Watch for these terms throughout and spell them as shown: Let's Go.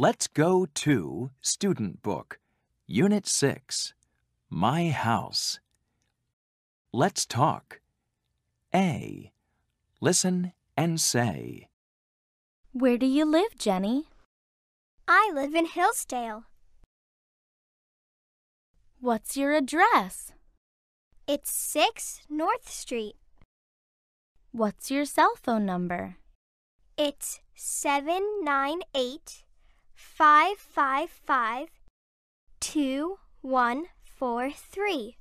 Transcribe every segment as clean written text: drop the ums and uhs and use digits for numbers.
Let's Go to Student Book, Unit 6, My House. Let's talk. A. Listen and say. Where do you live, Jenny? I live in Hillsdale. What's your address? It's 6 North Street. What's your cell phone number? It's 798. 555-2143.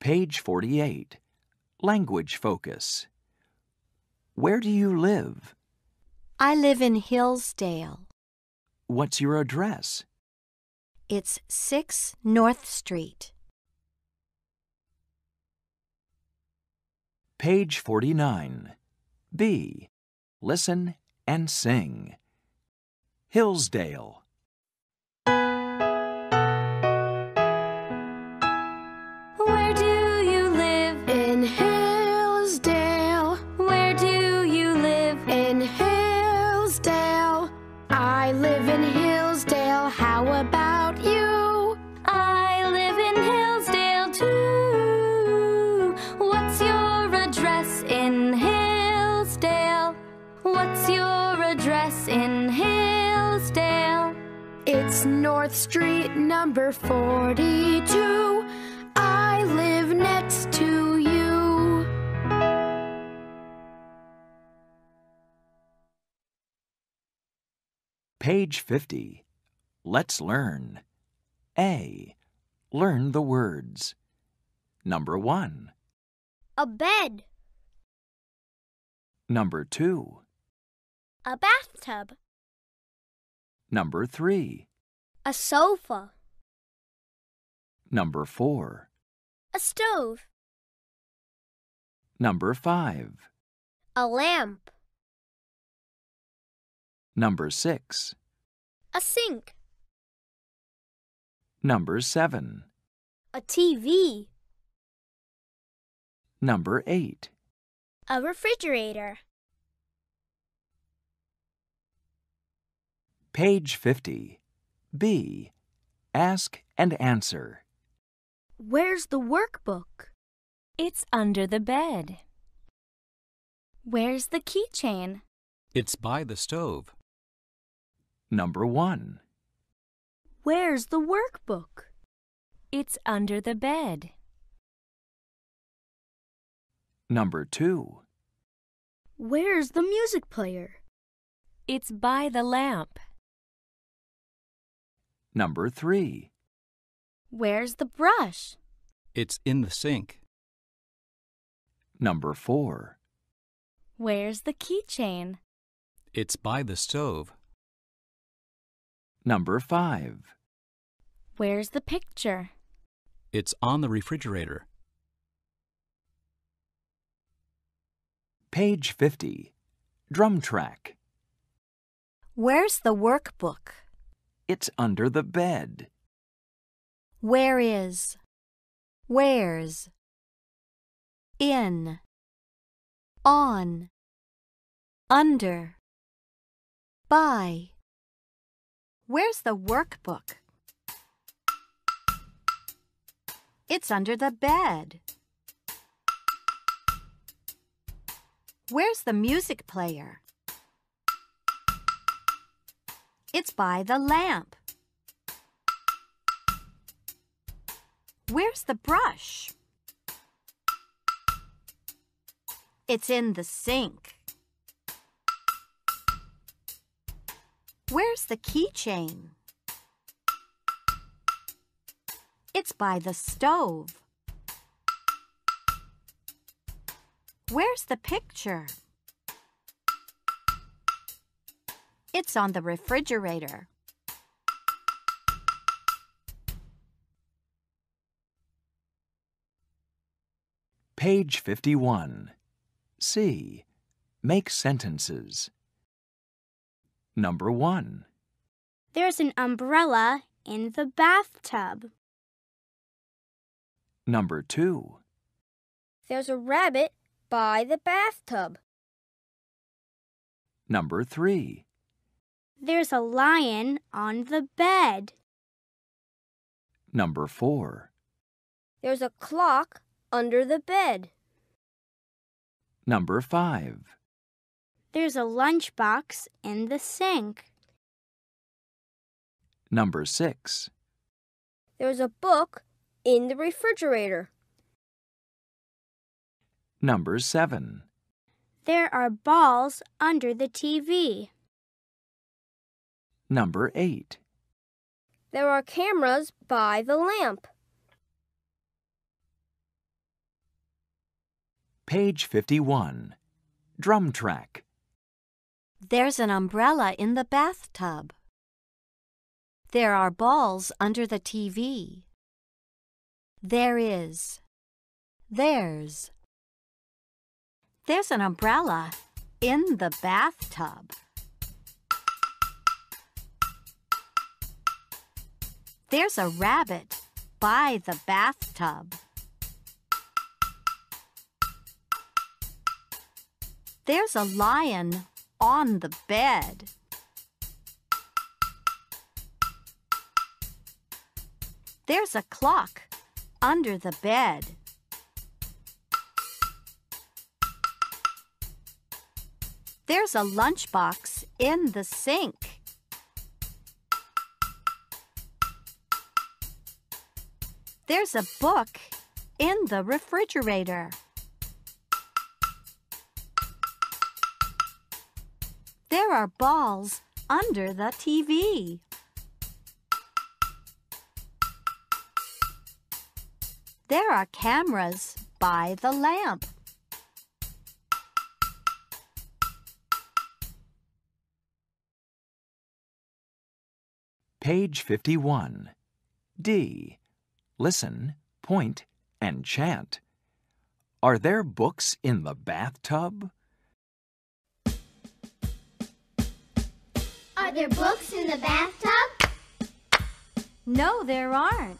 Page 48. Language focus. Where do you live? I live in Hillsdale. What's your address? It's 6 North Street. Page 49. B. Listen and sing. Hillsdale. Where do you live? In Hillsdale. Where do you live? In Hillsdale. I live in Hillsdale. How about you? I live in Hillsdale too. What's your address in Hillsdale? What's your address in Hillsdale? It's North Street number 42. I live next to you. Page 50. Let's learn. A. Learn the words. Number 1. A bed. Number 2. A bathtub. Number 3. A sofa. Number 4. A stove. Number 5. A lamp. Number 6. A sink. Number 7. A TV. Number 8. A refrigerator. Page 50. B. Ask and answer. Where's the workbook? It's under the bed. Where's the keychain? It's by the stove. Number 1. Where's the workbook? It's under the bed. Number 2. Where's the music player? It's by the lamp. Number 3. Where's the brush? It's in the sink. Number 4. Where's the keychain? It's by the stove. Number 5. Where's the picture? It's on the refrigerator. Page 50. Drum track. Where's the workbook? It's under the bed. Where is? Where's? In. On. Under. By. Where's the workbook? It's under the bed. Where's the music player? It's by the lamp. Where's the brush? It's in the sink. Where's the keychain? It's by the stove. Where's the picture? It's on the refrigerator. Page 51. C. Make sentences. Number 1. There's an umbrella in the bathtub. Number 2. There's a rabbit by the bathtub. Number 3. There's a lion on the bed. Number 4. There's a clock under the bed. Number 5. There's a lunchbox in the sink. Number 6. There's a book in the refrigerator. Number 7. There are balls under the TV. Number 8. There are cameras by the lamp. Page 51. Drum track. There's an umbrella in the bathtub. There are balls under the TV. There is. There's. There's an umbrella in the bathtub. There's a rabbit by the bathtub. There's a lion on the bed. There's a clock under the bed. There's a lunchbox in the sink. There's a book in the refrigerator. There are balls under the TV. There are cameras by the lamp. Page 51. D. Listen, point, and chant. Are there books in the bathtub? Are there books in the bathtub? No, there aren't.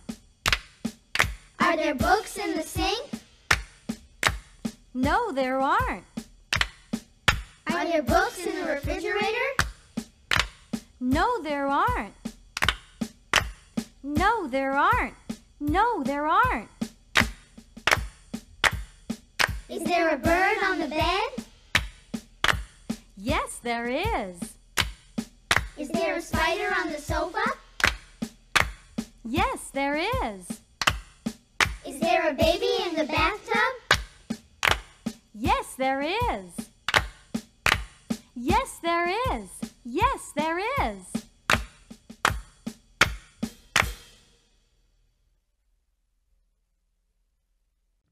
Are there books in the sink? No, there aren't. Are there books in the refrigerator? No, there aren't. No, there aren't. No, there aren't. Is there a bird on the bed? Yes, there is. Is there a spider on the sofa? Yes, there is. Is there a baby in the bathtub? Yes, there is. Yes, there is. Yes, there is.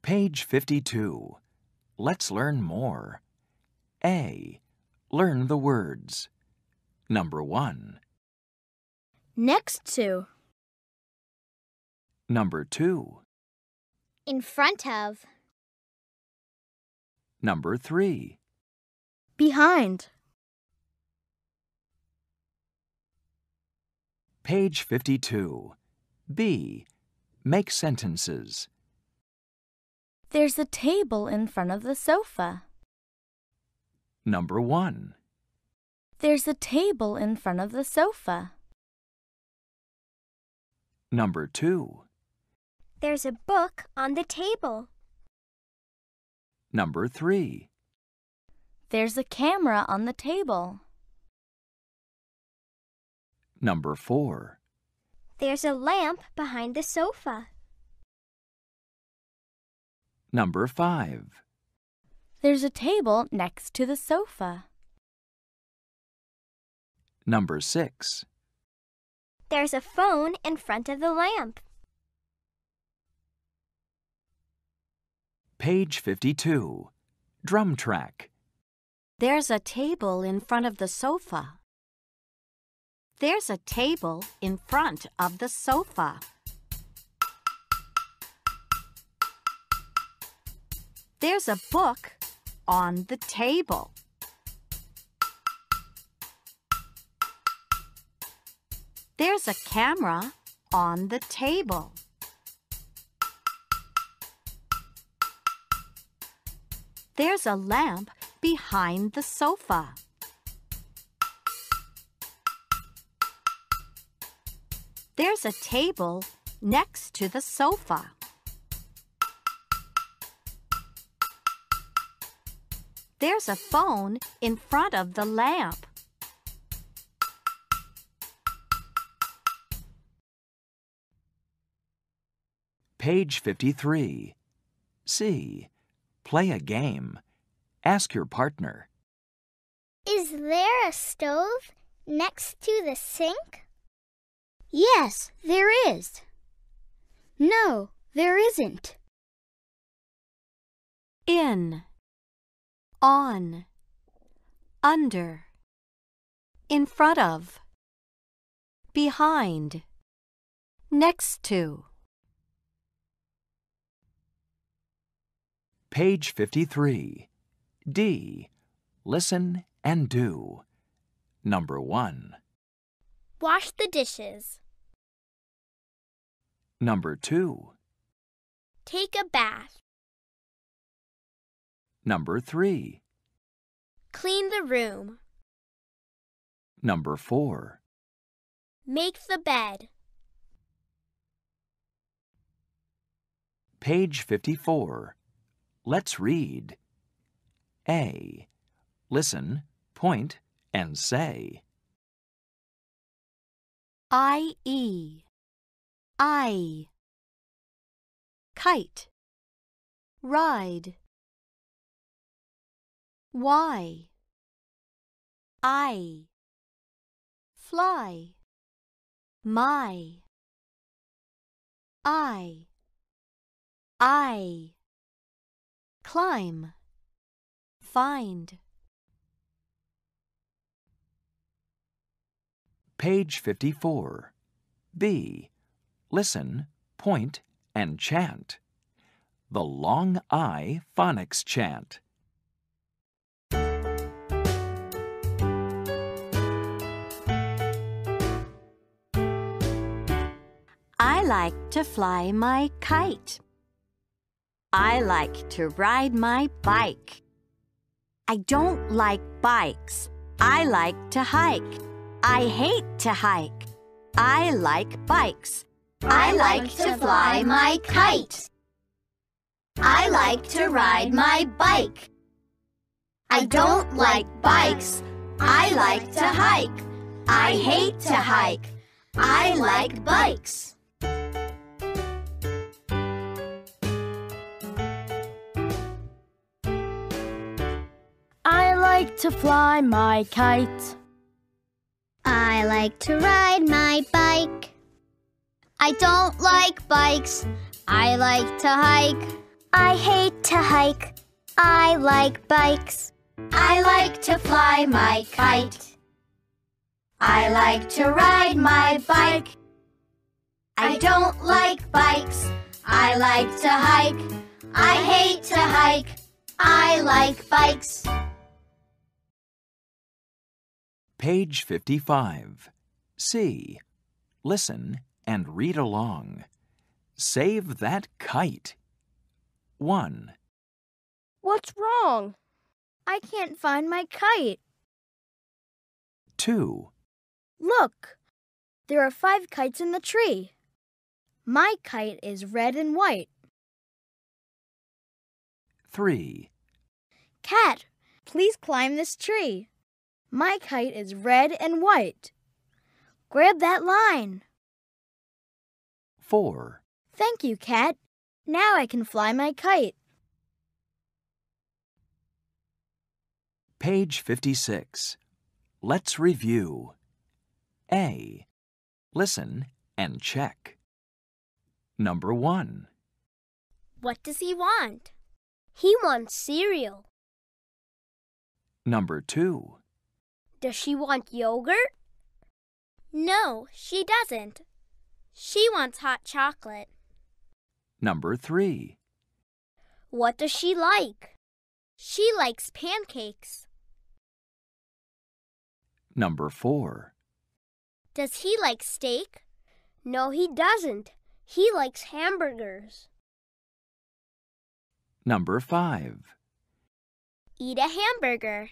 Page 52. Let's learn more. A. Learn the words. Number 1. Next to. Number 2. In front of. Number 3. Behind. Page 52. B. Make sentences. There's a table in front of the sofa. Number 1. There's a table in front of the sofa. Number 2. There's a book on the table. Number 3. There's a camera on the table. Number 4. There's a lamp behind the sofa. Number 5. There's a table next to the sofa. Number 6. There's a phone in front of the lamp. Page 52. Drum track. There's a table in front of the sofa. There's a table in front of the sofa. There's a book on the table. There's a camera on the table. There's a lamp behind the sofa. There's a table next to the sofa. There's a phone in front of the lamp. Page 53. C. Play a game. Ask your partner. Is there a stove next to the sink? Yes, there is. No, there isn't. In, on, under, in front of, behind, next to. Page 53. D. Listen and do. Number 1. Wash the dishes. Number 2. Take a bath. Number 3. Clean the room. Number 4. Make the bed. Page 54. Let's read. A. Listen, point, and say. I. Kite. Ride. Y. I. Fly. My. I. Climb. Find. Page 54. B. Listen, point, and chant. The Long I Phonics Chant. I like to fly my kite. I like to ride my bike. I don't like bikes. I like to hike. I hate to hike. I like bikes. I like to fly my kite. I like to ride my bike. I don't like bikes. I like to hike. I hate to hike. I like bikes. I like to fly my kite. I like to ride my bike. I don't like bikes. I like to hike. I hate to hike. I like bikes. I like to fly my kite. I like to ride my bike. I don't like bikes. I like to hike. I hate to hike. I like bikes. Page 55. C. Listen and read along. Save that kite. 1. What's wrong? I can't find my kite. 2. Look, there are 5 kites in the tree. My kite is red and white. 3. Cat, please climb this tree. My kite is red and white. Grab that line. 4. Thank you, Cat. Now I can fly my kite. Page 56. Let's review. A. Listen and check. Number 1. What does he want? He wants cereal. Number 2. Does she want yogurt? No, she doesn't. She wants hot chocolate. Number 3. What does she like? She likes pancakes. Number 4. Does he like steak? No, he doesn't. He likes hamburgers. Number 5. Eat a hamburger.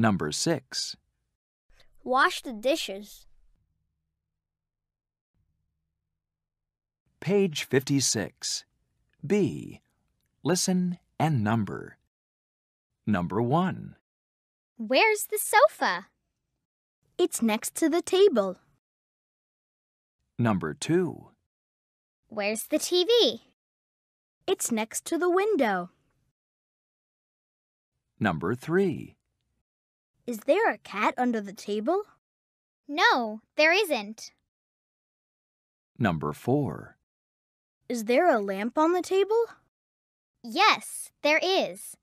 Number 6. Wash the dishes. Page 56. B. Listen and number. Number 1. Where's the sofa? It's next to the table. Number 2. Where's the TV? It's next to the window. Number 3. Is there a cat under the table? No, there isn't. Number 4. Is there a lamp on the table? Yes, there is.